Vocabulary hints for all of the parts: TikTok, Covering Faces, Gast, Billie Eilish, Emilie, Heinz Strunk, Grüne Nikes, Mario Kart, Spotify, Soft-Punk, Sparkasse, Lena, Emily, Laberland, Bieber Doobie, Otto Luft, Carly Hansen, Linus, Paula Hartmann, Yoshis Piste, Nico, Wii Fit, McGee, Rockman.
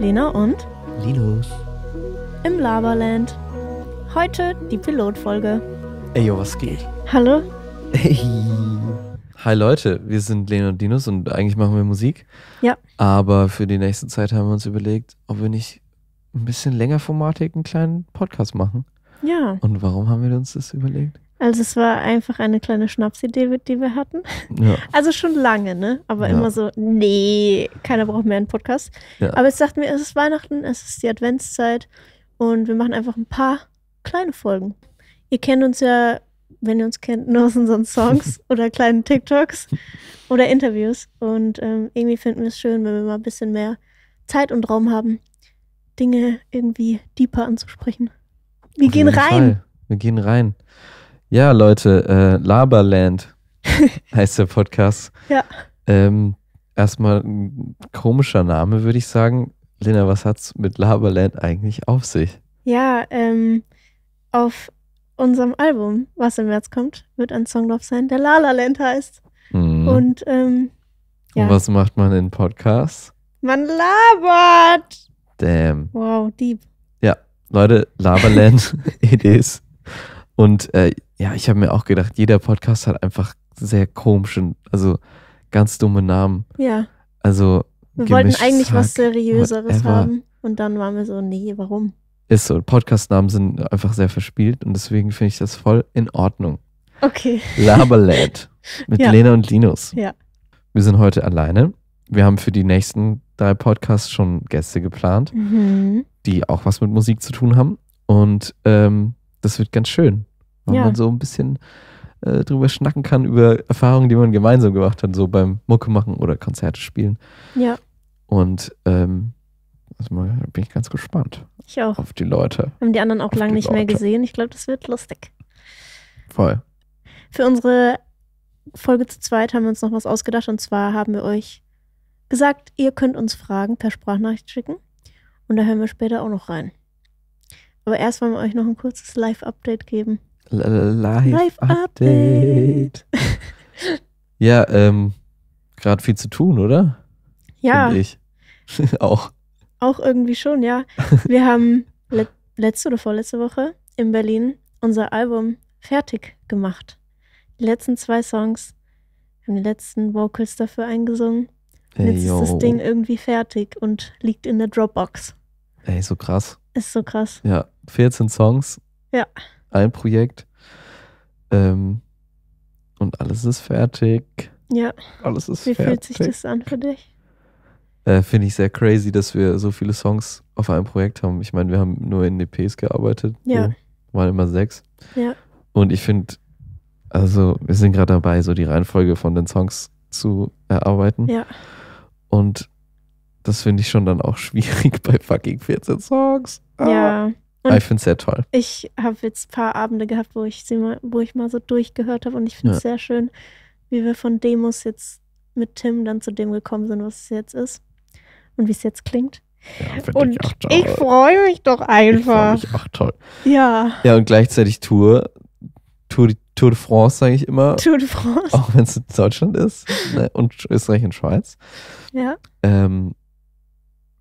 Lena und Linus im Laberland. Heute die Pilotfolge. Ey, yo, was geht? Hallo. Hey. Hi Leute, wir sind Lena und Linus und eigentlich machen wir Musik. Ja. Aber für die nächste Zeit haben wir uns überlegt, ob wir nicht ein bisschen längerformatig einen kleinen Podcast machen. Ja. Und warum haben wir uns das überlegt? Also es war einfach eine kleine Schnapsidee, die wir hatten. Ja. Also schon lange, ne? Aber ja, immer so, nee, keiner braucht mehr einen Podcast. Ja. Aber jetzt dachten wir, es ist Weihnachten, es ist die Adventszeit und wir machen einfach ein paar kleine Folgen. Ihr kennt uns ja, wenn ihr uns kennt, nur aus unseren Songs oder kleinen TikToks oder Interviews. Und irgendwie finden wir es schön, wenn wir mal ein bisschen mehr Zeit und Raum haben, Dinge irgendwie deeper anzusprechen. Wir gehen rein. Wir gehen rein. Ja, Leute, Laberland heißt der Podcast. Ja. Erstmal ein komischer Name, würde ich sagen. Lena, was hat's mit Laberland eigentlich auf sich? Ja, auf unserem Album, was im März kommt, wird ein Song drauf sein, der Lalaland heißt. Mhm. Und, ja. Und was macht man in Podcasts? Man labert! Damn. Wow, deep. Ja, Leute, Laberland, it is. Und ja, ich habe mir auch gedacht, jeder Podcast hat einfach sehr komischen, also ganz dumme Namen. Ja. Also wir wollten eigentlich was Seriöseres haben und dann waren wir so, nee, warum? Ist so, Podcast-Namen sind einfach sehr verspielt und deswegen finde ich das voll in Ordnung. Okay. Laberland mit ja, Lena und Linus. Ja. Wir sind heute alleine. Wir haben für die nächsten 3 Podcasts schon Gäste geplant, die auch was mit Musik zu tun haben und das wird ganz schön. Wenn man so ein bisschen drüber schnacken kann, über Erfahrungen, die man gemeinsam gemacht hat, so beim Mucke machen oder Konzerte spielen. Ja. Und also bin ich ganz gespannt. Ich auch. Auf die Leute. Haben die anderen auch lange nicht mehr gesehen. Ich glaube, das wird lustig. Voll. Für unsere Folge zu zweit haben wir uns noch was ausgedacht. Und zwar haben wir euch gesagt, ihr könnt uns Fragen per Sprachnachricht schicken. Und da hören wir später auch noch rein. Aber erst wollen wir euch noch ein kurzes Live-Update geben. Live-Update. Ja, gerade viel zu tun, oder? Ja. Find ich. Auch. Auch irgendwie schon, ja. Wir haben letzte oder vorletzte Woche in Berlin unser Album fertig gemacht. Die letzten 2 Songs, haben die letzten Vocals dafür eingesungen. Und jetzt ist das Ding irgendwie fertig und liegt in der Dropbox. Ey, so krass. Ist so krass. Ja, 14 Songs. Ja. Ein Projekt. Und alles ist fertig. Ja. Alles ist fertig. Wie fühlt sich das an für dich? Finde ich sehr crazy, dass wir so viele Songs auf einem Projekt haben. Ich meine, wir haben nur in EPs gearbeitet. Ja. So, waren immer 6. Ja. Und ich finde, also wir sind gerade dabei, so die Reihenfolge von den Songs zu erarbeiten. Ja. Und das finde ich schon dann auch schwierig bei fucking 14 Songs. Ah. Ja. Aber ich finde es sehr toll. Ich habe jetzt ein paar Abende gehabt, wo ich mal so durchgehört habe und ich finde es sehr schön, wie wir von Demos jetzt mit Tim dann zu dem gekommen sind, was es jetzt ist und wie es jetzt klingt. Ja, und ich freue mich doch einfach. Ich freue mich auch toll. Ja. Ja, und gleichzeitig Tour de France, sage ich immer. Tour de France. Auch wenn es in Deutschland ist, ne? Und Österreich und Schweiz. Ja.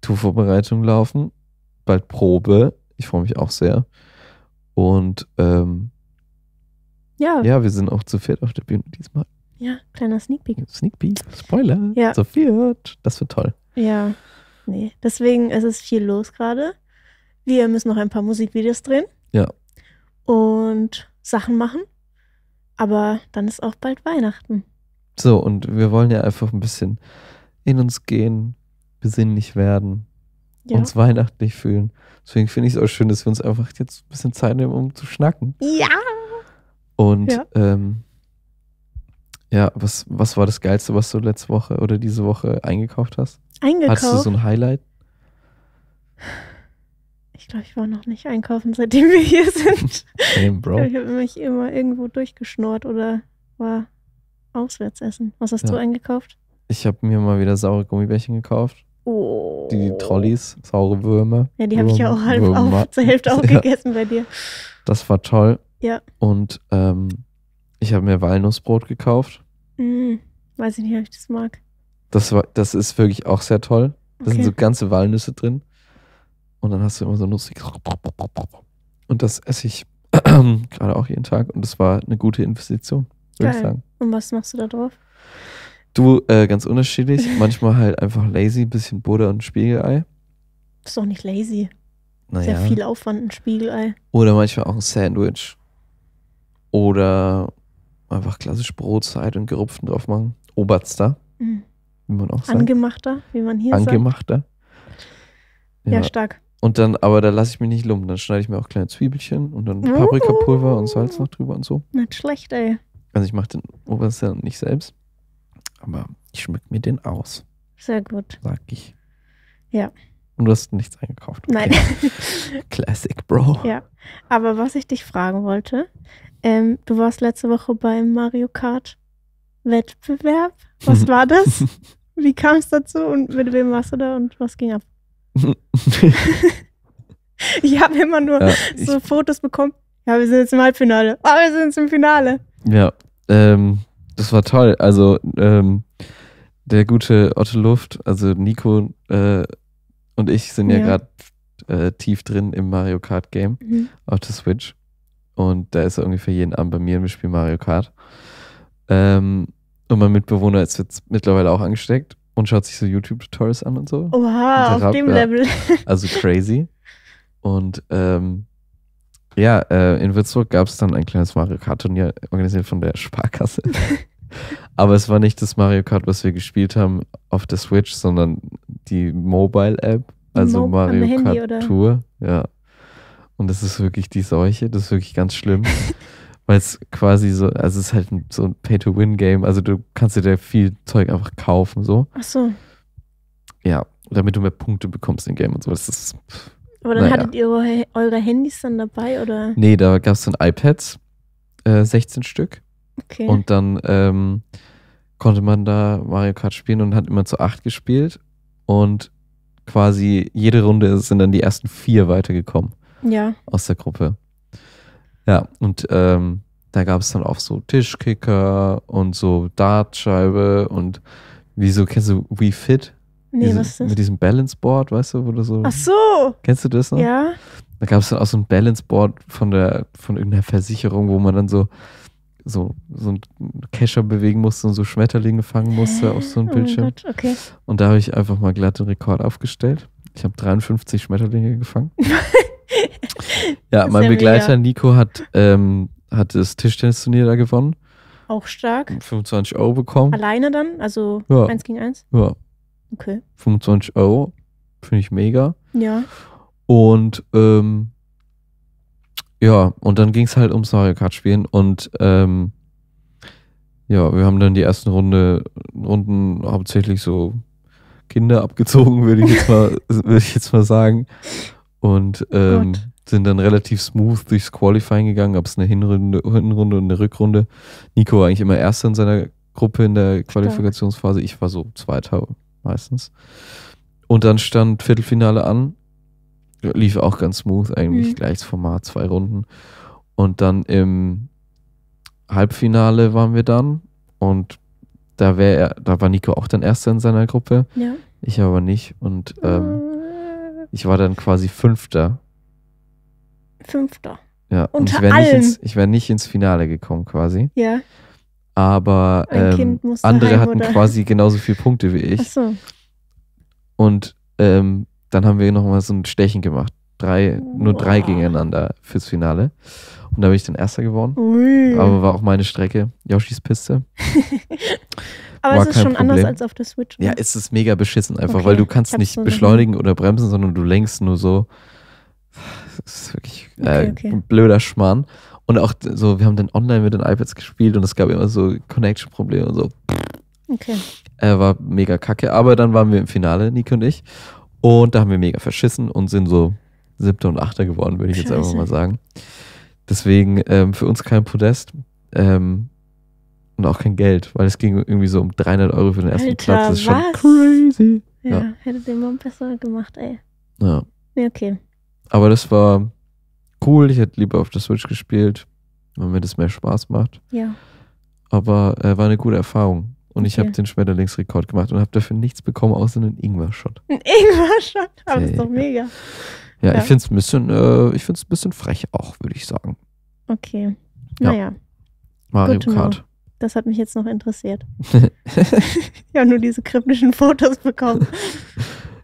Tourvorbereitung laufen, bald Probe, ich freue mich auch sehr und ja, wir sind auch zu viert auf der Bühne diesmal. Ja, kleiner Sneak Peek. Sneak Peek, Spoiler, ja. Zu viert, das wird toll. Ja, nee, deswegen ist es viel los gerade. Wir müssen noch ein paar Musikvideos drehen. Ja. Und Sachen machen, aber dann ist auch bald Weihnachten. So, und wir wollen ja einfach ein bisschen in uns gehen, besinnlich werden, uns weihnachtlich fühlen. Deswegen finde ich es auch schön, dass wir uns einfach jetzt ein bisschen Zeit nehmen, um zu schnacken. Ja! Und ja, was war das Geilste, was du letzte Woche oder diese Woche eingekauft hast? Eingekauft? Hattest du so ein Highlight? Ich glaube, ich war noch nicht einkaufen, seitdem wir hier sind. Damn, Bro. Ich habe mich immer irgendwo durchgeschnurrt oder war auswärts essen. Was hast du eingekauft? Ich habe mir mal wieder saure Gummibärchen gekauft. Oh. Die Trollis, saure Würmer. Ja, die habe ich ja auch zur Hälfte aufgegessen bei dir. Das war toll. Ja. Und ich habe mir Walnussbrot gekauft. Weiß ich nicht, ob ich das mag. Das ist wirklich auch sehr toll. Da sind so ganze Walnüsse drin. Und dann hast du immer so lustig. Und das esse ich gerade auch jeden Tag. Und das war eine gute Investition, würde ich sagen. Und was machst du da drauf? Du, ganz unterschiedlich. Manchmal halt einfach lazy, bisschen Butter und Spiegelei. Das ist doch nicht lazy. Naja. Sehr viel Aufwand, ein Spiegelei. Oder manchmal auch ein Sandwich. Oder einfach klassisch Brotzeit und gerupften drauf machen. Oberster, wie man auch sagt. Angemachter, wie man hier sagt. Ja, ja, stark. Und dann, aber da lasse ich mich nicht lumpen. Dann schneide ich mir auch kleine Zwiebelchen und dann Paprikapulver und Salz noch drüber und so. Nicht schlecht, ey. Also ich mache den Oberster nicht selbst, aber ich schmück mir den aus. Sehr gut. Sag ich. Ja. Und du hast nichts eingekauft. Okay. Nein. Classic, Bro. Ja, aber was ich dich fragen wollte, du warst letzte Woche beim Mario Kart Wettbewerb. Was war das? Wie kam es dazu und mit wem warst du da und was ging ab? Ich habe immer nur so Fotos bekommen. Ja, wir sind jetzt im Halbfinale. Ah, wir sind jetzt im Finale. Ja, das war toll. Also der gute Otto Luft, also Nico und ich sind ja, gerade tief drin im Mario Kart Game auf der Switch. Und da ist er ungefähr jeden Abend bei mir und wir spielen Mario Kart. Und mein Mitbewohner ist jetzt mittlerweile auch angesteckt und schaut sich so YouTube-Tutorials an und so. Oha, und auf dem Level. Also crazy. Und in Würzburg gab es dann ein kleines Mario Kart-Turnier, organisiert von der Sparkasse. Aber es war nicht das Mario Kart, was wir gespielt haben auf der Switch, sondern die Mobile-App, also Mario Kart Tour. Ja. Und das ist wirklich die Seuche, das ist wirklich ganz schlimm. Weil es quasi so, also es ist halt so ein Pay-to-Win-Game, also du kannst dir da viel Zeug einfach kaufen, so. Ach so. Ja, damit du mehr Punkte bekommst im Game und so. Das ist, aber dann hattet ihr eure Handys dann dabei, oder? Nee, da gab es dann iPads, 16 Stück. Okay. Und dann konnte man da Mario Kart spielen und hat immer zu 8 gespielt. Und quasi jede Runde sind dann die ersten 4 weitergekommen. Ja. Aus der Gruppe. Ja, und da gab es dann auch so Tischkicker und so Dartscheibe und wieso, kennst du Wii Fit? Nee, was ist das? Mit diesem Balanceboard, weißt du, wo du so... Ach so! Kennst du das noch? Ja. Da gab es dann auch so ein Balanceboard von irgendeiner Versicherung, wo man dann so einen Kescher bewegen musste und so Schmetterlinge fangen musste auf so einem Bildschirm. Gott, okay. Und da habe ich einfach mal glatt den Rekord aufgestellt. Ich habe 53 Schmetterlinge gefangen. Ja, mein Begleiter Nico hat das Tischtennisturnier da gewonnen. Auch stark. 25 Euro bekommen. Alleine dann? Also 1 gegen 1? Ja. Okay. 25 Euro. Finde ich mega. Ja. Und und dann ging es halt ums Mario Kart spielen und wir haben dann die ersten Runden hauptsächlich so Kinder abgezogen, würde ich jetzt mal sagen. Und sind dann relativ smooth durchs Qualifying gegangen. Gab es eine Hinrunde und eine Rückrunde. Nico war eigentlich immer Erster in seiner Gruppe in der Qualifikationsphase. Ich war so Zweiter meistens. Und dann stand Viertelfinale an. Lief auch ganz smooth eigentlich. Gleiches Format, 2 Runden. Und dann im Halbfinale waren wir dann. Und da war Nico auch dann Erster in seiner Gruppe. Ja. Ich aber nicht. Und ich war dann quasi Fünfter. Ja, und ich wäre nicht ins Finale gekommen quasi. Ja. Aber andere hatten quasi genauso viele Punkte wie ich. Ach so. Und dann haben wir nochmal so ein Stechen gemacht. 3 gegeneinander fürs Finale. Und da bin ich dann Erster geworden. Ui. Aber war auch meine Strecke. Yoshis Piste. Aber es ist schon anders als auf der Switch. Oder? Ja, es ist mega beschissen einfach, weil du kannst nicht beschleunigen oder bremsen, sondern du lenkst nur so. Das ist wirklich ein blöder Schmarrn. Und auch so, wir haben dann online mit den iPads gespielt und es gab immer so Connection-Probleme und so. Okay. War mega kacke. Aber dann waren wir im Finale, Nico und ich. Und da haben wir mega verschissen und sind so 7. und 8. geworden, würde ich jetzt einfach mal sagen. Deswegen für uns kein Podest und auch kein Geld, weil es ging irgendwie so um 300 Euro für den ersten Platz. Das ist schon crazy. Ja, hätte den mal besser gemacht, ey. Ja. Ja, okay. Aber das war cool. Ich hätte lieber auf der Switch gespielt, weil mir das mehr Spaß macht. Ja. Aber war eine gute Erfahrung. Und ich habe den Schmetterlingsrekord gemacht und habe dafür nichts bekommen, außer einen Ingwer-Shot. Ein Ingwer-Shot? Aber das ist doch mega. Ja, ich finde es ein bisschen frech auch, würde ich sagen. Okay. Naja. Mario Kart. Das hat mich jetzt noch interessiert. Ich habe nur diese kryptischen Fotos bekommen.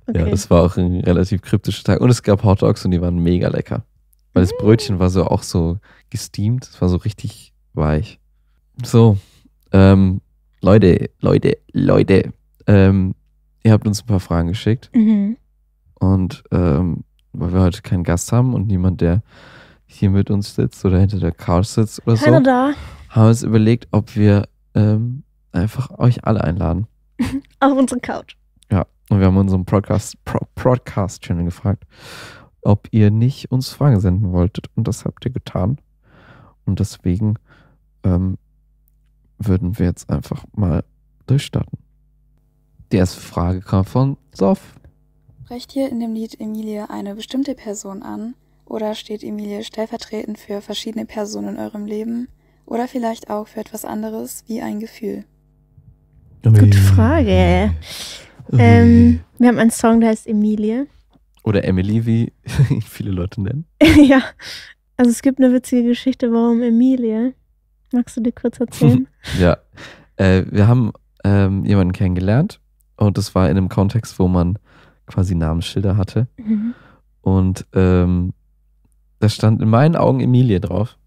Okay. Ja, das war auch ein relativ kryptischer Tag. Und es gab Hotdogs und die waren mega lecker. Weil das Brötchen war so auch so gesteamt. Es war so richtig weich. So, Leute. Ihr habt uns ein paar Fragen geschickt. Mhm. Und weil wir heute keinen Gast haben und niemand, der hier mit uns sitzt oder hinter der Couch sitzt oder keiner so, da. Haben wir uns überlegt, ob wir einfach euch alle einladen. Auf unsere Couch. Ja, und wir haben unseren Podcast-Channel gefragt, ob ihr nicht uns Fragen senden wolltet. Und das habt ihr getan. Und deswegen würden wir jetzt einfach mal durchstarten. Die erste Frage kam von Sof. Sprecht hier in dem Lied Emilie eine bestimmte Person an? Oder steht Emilie stellvertretend für verschiedene Personen in eurem Leben? Oder vielleicht auch für etwas anderes, wie ein Gefühl? Gute Frage. Wir haben einen Song, der heißt Emilie. Oder Emily, wie ihn viele Leute nennen. Ja, also es gibt eine witzige Geschichte, warum Emilie? Magst du dir kurz erzählen? Ja, wir haben jemanden kennengelernt und das war in einem Kontext, wo man quasi Namensschilder hatte. Mhm. Und da stand in meinen Augen Emilie drauf.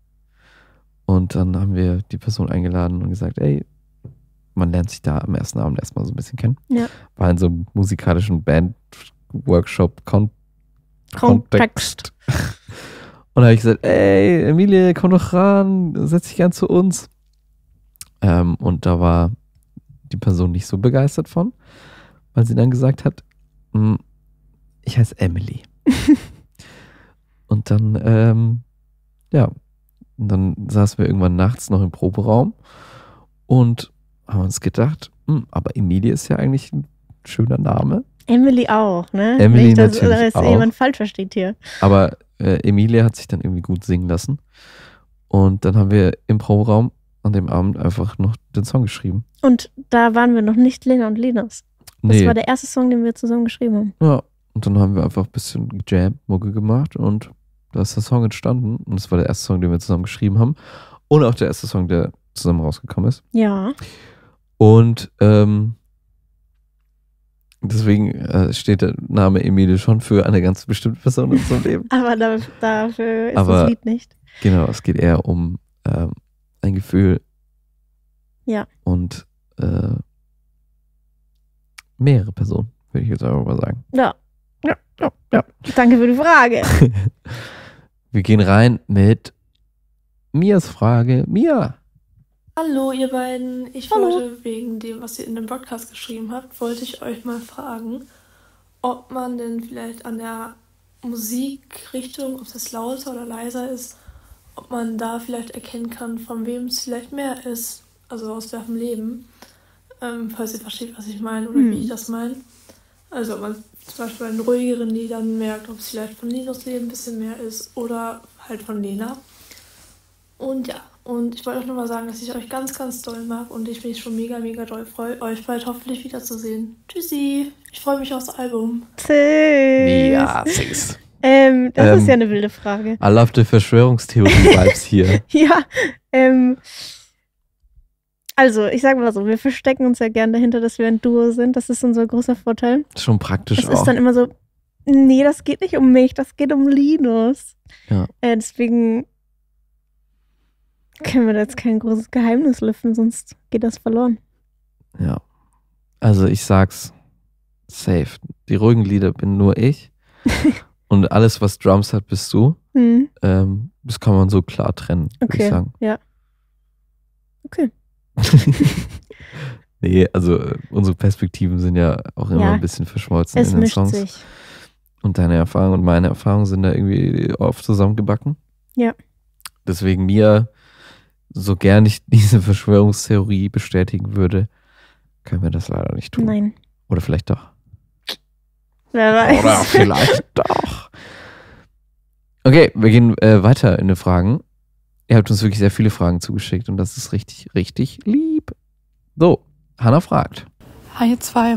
Und dann haben wir die Person eingeladen und gesagt, ey, man lernt sich da am ersten Abend erstmal so ein bisschen kennen. Ja. War in so einem musikalischen Band-Workshop-Kontext. Und da habe ich gesagt, ey, Emilie, komm doch ran, setz dich gern zu uns. Und da war die Person nicht so begeistert von, weil sie dann gesagt hat, ich heiße Emily. Und dann, und dann saßen wir irgendwann nachts noch im Proberaum und haben uns gedacht, aber Emilie ist ja eigentlich ein schöner Name. Emily auch, ne? Emily natürlich auch. Oder dass jemand falsch versteht hier. Aber Emilie hat sich dann irgendwie gut singen lassen. Und dann haben wir im Proberaum an dem Abend einfach noch den Song geschrieben. Und da waren wir noch nicht Lena und Linus. Das war der erste Song, den wir zusammen geschrieben haben. Ja, und dann haben wir einfach ein bisschen Jam, Mucke gemacht und da ist der Song entstanden. Und das war der erste Song, den wir zusammen geschrieben haben. Und auch der erste Song, der zusammen rausgekommen ist. Ja. Und deswegen steht der Name Emilie schon für eine ganz bestimmte Person in unserem Leben. Aber dafür ist das Lied nicht. Genau, es geht eher um ein Gefühl. Ja. Und mehrere Personen, würde ich jetzt einfach mal sagen. Ja. Danke für die Frage. Wir gehen rein mit Mias Frage. Mia! Hallo ihr beiden, wollte wegen dem, was ihr in dem Podcast geschrieben habt, wollte ich euch mal fragen, ob man denn vielleicht an der Musikrichtung, ob das lauter oder leiser ist, ob man da vielleicht erkennen kann, von wem es vielleicht mehr ist, also aus welchem Leben, falls ihr versteht, was ich meine oder wie ich das meine. Also ob man zum Beispiel bei den ruhigeren Liedern merkt, ob es vielleicht von Linus Leben ein bisschen mehr ist oder halt von Lena. Und ja. Und ich wollte euch nochmal sagen, dass ich euch ganz, ganz doll mag und ich mich schon mega, mega doll freue, euch bald hoffentlich wiederzusehen. Tschüssi! Ich freue mich aufs Album. Tschüss! Ja, tschüss. Das ist ja eine wilde Frage. Erlaubte Verschwörungstheorie-Vibes hier. Ja, also, ich sag mal so, wir verstecken uns ja gern dahinter, dass wir ein Duo sind. Das ist unser großer Vorteil. Schon praktisch auch. Das ist dann immer so, nee, das geht nicht um mich, das geht um Linus. Ja. Deswegen können wir da jetzt kein großes Geheimnis lüften, sonst geht das verloren. Ja, also ich sag's safe. Die ruhigen Lieder bin nur ich und alles, was Drums hat, bist du. Das kann man so klar trennen, würde ich sagen. Ja. Okay. Nee, also unsere Perspektiven sind ja auch immer ein bisschen verschmolzen in den Songs. Es mischt sich. Und deine Erfahrung und meine Erfahrung sind da irgendwie oft zusammengebacken. Ja. Deswegen mir... so gern ich diese Verschwörungstheorie bestätigen würde, können wir das leider nicht tun. Nein. Oder vielleicht doch. Wer weiß. Oder vielleicht doch. Okay, wir gehen weiter in die Fragen. Ihr habt uns wirklich sehr viele Fragen zugeschickt und das ist richtig, richtig lieb. So, Hannah fragt. Hi, ihr zwei.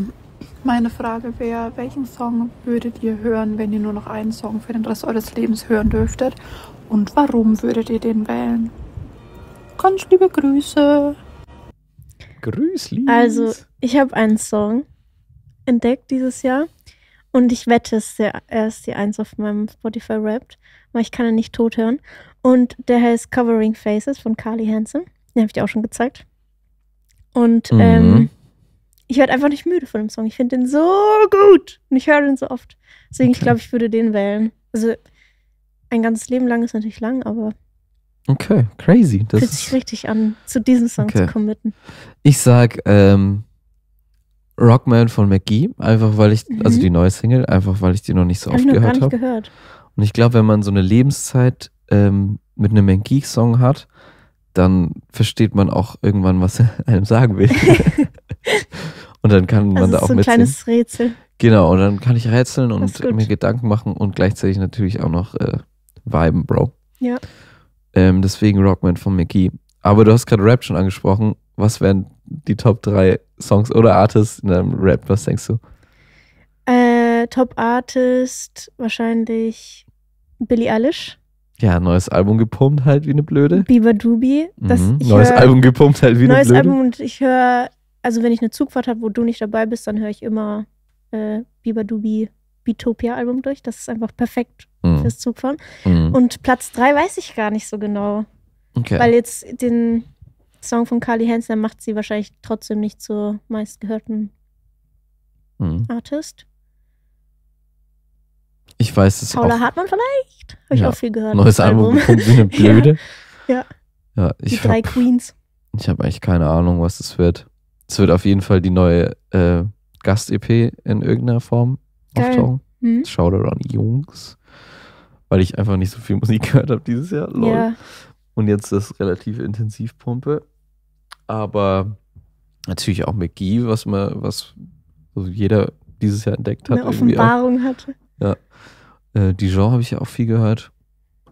Meine Frage wäre, welchen Song würdet ihr hören, wenn ihr nur noch einen Song für den Rest eures Lebens hören dürftet? Und warum würdet ihr den wählen? Ganz liebe Grüße. Grüßli. Also, ich habe einen Song entdeckt dieses Jahr. Und ich wette, er ist die Eins auf meinem Spotify Wrapped, weil ich kann ihn nicht tot hören. Und der heißt Covering Faces von Carly Hansen. Den habe ich dir auch schon gezeigt. Und ich werde einfach nicht müde von dem Song. Ich finde den so gut. Und ich höre den so oft. Deswegen, okay, ich glaube, ich würde den wählen. Also ein ganzes Leben lang ist natürlich lang, aber... Okay, crazy. Das fühlt sich richtig an, zu diesem Song zu committen. Ich sag Rockman von McGee, einfach weil ich, also die neue Single, einfach weil ich die noch nicht so oft gehört habe. Und ich glaube, wenn man so eine Lebenszeit mit einem McGee-Song hat, dann versteht man auch irgendwann, was er einem sagen will. Und dann kann man da auch mitsingen. Das ist so ein kleines Rätsel. Genau, und dann kann ich rätseln und mir Gedanken machen und gleichzeitig natürlich auch noch viben, Bro. Ja. Deswegen Rockman von McGee. Aber du hast gerade Rap schon angesprochen. Was wären die Top 3 Songs oder Artists in deinem Rap? Was denkst du? Top Artist wahrscheinlich Billie Eilish. Ja, neues Album gepumpt halt wie eine Blöde. Bieber Doobie. Neues Album und ich höre, also wenn ich eine Zugfahrt habe, wo du nicht dabei bist, dann höre ich immer Bieber Doobie Bitopia Album durch. Das ist einfach perfekt fürs Zugfahren. Und Platz 3 weiß ich gar nicht so genau. Okay. Weil jetzt den Song von Carly Hansen macht sie wahrscheinlich trotzdem nicht zur meistgehörten Artist. Ich weiß es auch. Paula Hartmann vielleicht? Habe ich auch viel gehört. Neues Album wie eine Blöde. Ja, die drei Queens. Ich habe eigentlich keine Ahnung, was es wird. Es wird auf jeden Fall die neue Gast-EP in irgendeiner Form auftauchen. Shoutout an Jungs. Weil ich einfach nicht so viel Musik gehört habe dieses Jahr. Lol. Ja. Und jetzt das relativ intensiv pumpe. Aber natürlich auch McGee, was jeder dieses Jahr entdeckt hat. Eine Offenbarung hatte. Ja. Dijon habe ich ja auch viel gehört.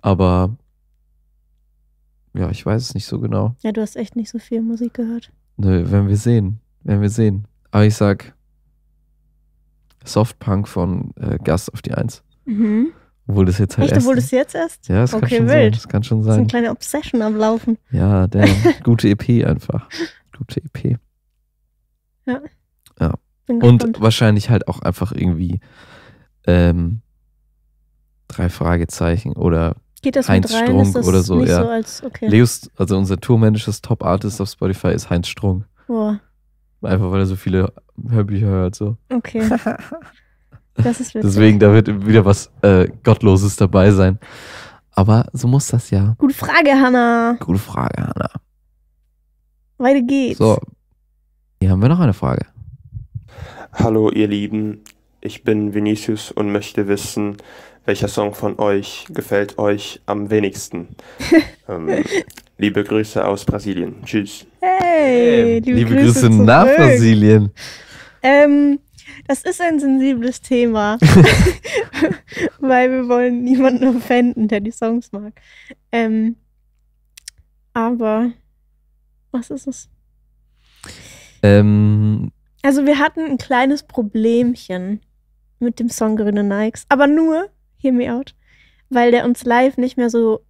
Aber ja, ich weiß es nicht so genau. Ja, du hast echt nicht so viel Musik gehört. Nö, werden wir sehen. Aber ich sag Soft-Punk von Gast auf die 1. Obwohl das jetzt halt erst... Echt, obwohl das jetzt erst? Ja, das kann schon sein. Das kann schon sein. Das ist eine kleine Obsession am Laufen. Ja, der gute EP einfach. Gute EP. Ja. Und wahrscheinlich halt auch einfach irgendwie 3 Fragezeichen oder Heinz Strunk oder so. Ja. Leos, also unser tourmanages Top-Artist auf Spotify ist Heinz Strunk. Boah. Einfach weil er so viele Hörbücher hört. So. Okay. Das ist witzig. Deswegen, da wird wieder was Gottloses dabei sein. Aber so muss das ja. Gute Frage, Hannah. Weiter geht's. So, hier haben wir noch eine Frage. Hallo, ihr Lieben. Ich bin Vinicius und möchte wissen, welcher Song von euch gefällt euch am wenigsten? Liebe Grüße aus Brasilien. Tschüss. Hey, liebe Grüße nach Brasilien. Das ist ein sensibles Thema, weil wir wollen niemanden offenden, der die Songs mag. Aber was ist es? Also wir hatten ein kleines Problemchen mit dem Song Grüne Nikes, aber nur, hear me out, weil der uns live nicht mehr so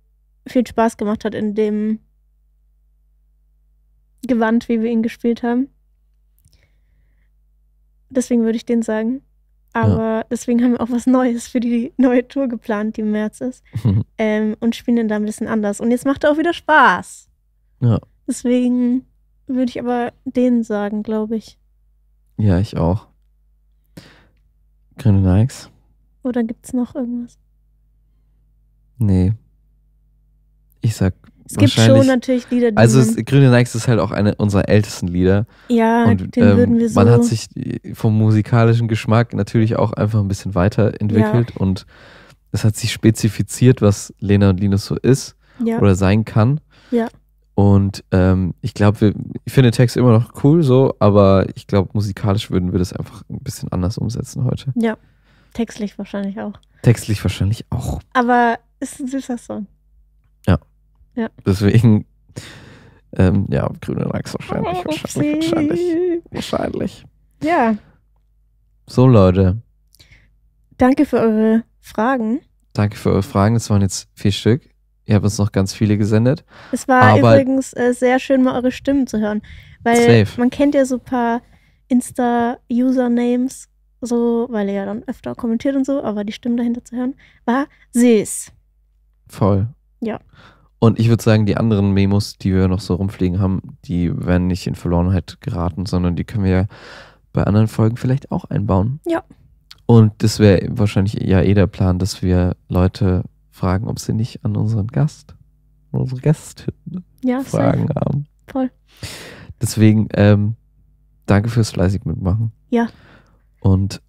viel Spaß gemacht hat in dem Gewand, wie wir ihn gespielt haben. Deswegen würde ich den sagen. Aber deswegen haben wir auch was Neues für die neue Tour geplant, die im März ist. Und spielen den da ein bisschen anders. Und jetzt macht er auch wieder Spaß. Ja. Deswegen würde ich aber den sagen, glaube ich. Ja, ich auch. Grüne Nikes. Oder gibt es noch irgendwas? Nee. Ich sag... Es gibt schon natürlich Lieder, die... Also Grüne Nikes ist halt auch eine unserer ältesten Lieder. Ja, und den würden wir so... Man hat sich vom musikalischen Geschmack natürlich auch einfach ein bisschen weiterentwickelt und es hat sich spezifiziert, was Lena und Linus so ist oder sein kann. Ja. Und ich glaube, ich finde den Text immer noch cool so, aber ich glaube, musikalisch würden wir das einfach ein bisschen anders umsetzen heute. Ja, textlich wahrscheinlich auch. Aber ist ein süßer Song. Ja. Deswegen Ja, Grüne Nikes wahrscheinlich. Wahrscheinlich. Ja. So, Leute. Danke für eure Fragen. Danke für eure Fragen. Das waren jetzt 4 Stück. Ihr habt uns noch ganz viele gesendet. Es war übrigens sehr schön, mal eure Stimmen zu hören. Weil man kennt ja so ein paar Insta-Usernames, so, weil ihr ja dann öfter kommentiert und so, aber die Stimmen dahinter zu hören, war süß. Voll. Ja. Und ich würde sagen, die anderen Memos, die wir noch so rumfliegen haben, die werden nicht in Verlorenheit geraten, sondern die können wir ja bei anderen Folgen vielleicht auch einbauen. Ja. Und das wäre wahrscheinlich ja eh der Plan, dass wir Leute fragen, ob sie nicht an unseren Gast, unsere Gästin, ja, Fragen safe haben. Voll. Deswegen, danke fürs fleißig mitmachen. Ja. Und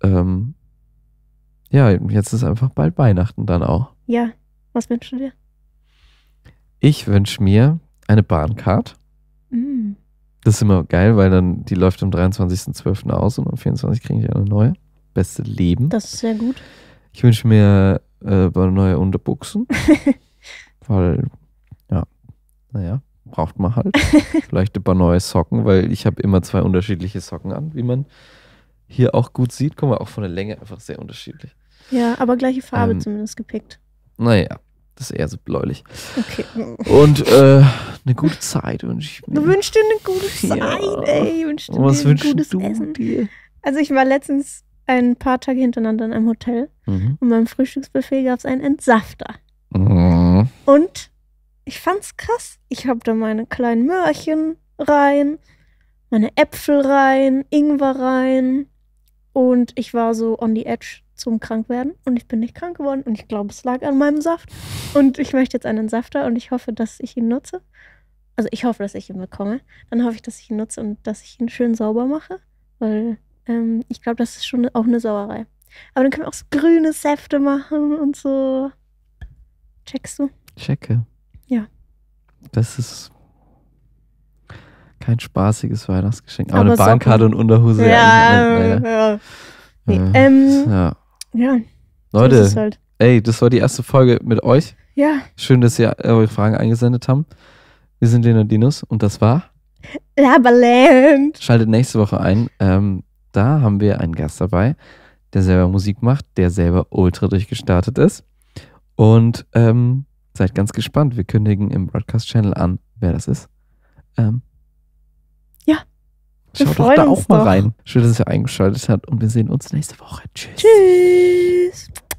ja, jetzt ist einfach bald Weihnachten dann auch. Ja. Was wünschst du dir? Ich wünsche mir eine Bahncard. Mm. Das ist immer geil, weil dann die läuft am 23.12. aus und am 24. kriege ich eine neue. Beste Leben. Das ist sehr gut. Ich wünsche mir neue Unterbuchsen. Weil, ja, naja, braucht man halt. Vielleicht ein paar neue Socken, weil ich habe immer 2 unterschiedliche Socken an, wie man hier auch gut sieht. Guck mal, auch von der Länge einfach sehr unterschiedlich. Ja, aber gleiche Farbe zumindest gepickt. Naja, das ist eher so bläulich. Okay. Und eine gute Zeit wünsche ich mir. Du wünschst dir eine gute Zeit, ja, ey. Was wünschst du dir? Also ich war letztens ein paar Tage hintereinander in einem Hotel und beim Frühstücksbuffet gab es einen Entsafter. Mhm. Und ich fand's krass. Ich habe da meine kleinen Möhrchen rein, meine Äpfel rein, Ingwer rein und ich war so on the edge zum Krankwerden und ich bin nicht krank geworden und ich glaube, es lag an meinem Saft und ich möchte jetzt einen Safter und ich hoffe, dass ich ihn nutze. Also ich hoffe, dass ich ihn bekomme. Dann hoffe ich, dass ich ihn nutze und dass ich ihn schön sauber mache, weil ich glaube, das ist schon auch eine Sauerei. Aber dann können wir auch so grüne Säfte machen und so. Checkst du? Checke. Ja. Das ist kein spaßiges Weihnachtsgeschenk. Aber eine Bahnkarte und Unterhose. Ja. Nee, ja. Leute, das halt. Ey, das war die erste Folge mit euch. Ja. Schön, dass ihr eure Fragen eingesendet haben. Wir sind Lena Dinus und das war Laberland. Schaltet nächste Woche ein. Da haben wir einen Gast dabei, der selber Musik macht, der selber ultra durchgestartet ist. Und seid ganz gespannt. Wir kündigen im Broadcast-Channel an, wer das ist. Ja. Schaut doch da auch mal rein. Schön, dass ihr eingeschaltet habt und wir sehen uns nächste Woche. Tschüss. Tschüss.